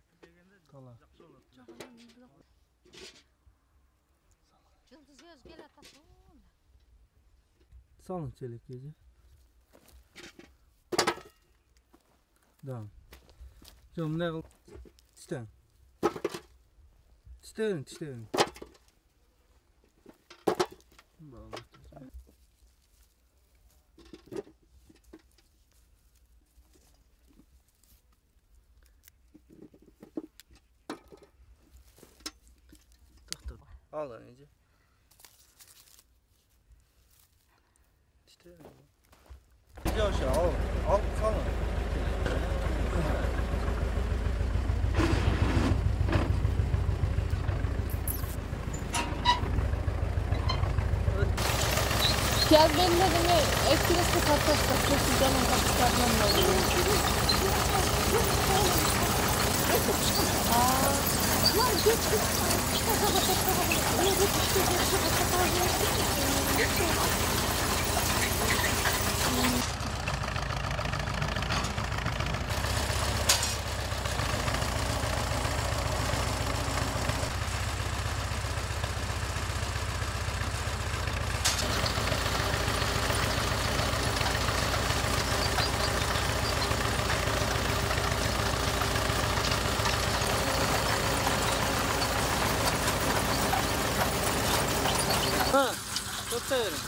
Takip edəndə yaxşı olur. Yıldız göz gəl atasın. Salın çelik gecə. Dam. Cümlə qıl. Tişdən. Tişdən. Bax. Al lan iyice. Titreyelim. Gel aşağı al. Al salın. Gel benimle de ne? Eksilesi katlasta. Kesin canım katlıslardan da oluyor. Lan geç. Tutarım.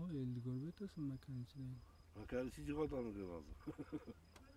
O eldi görbet olsun makarnası değil. Makarnası ciğer tanıdığı lazım.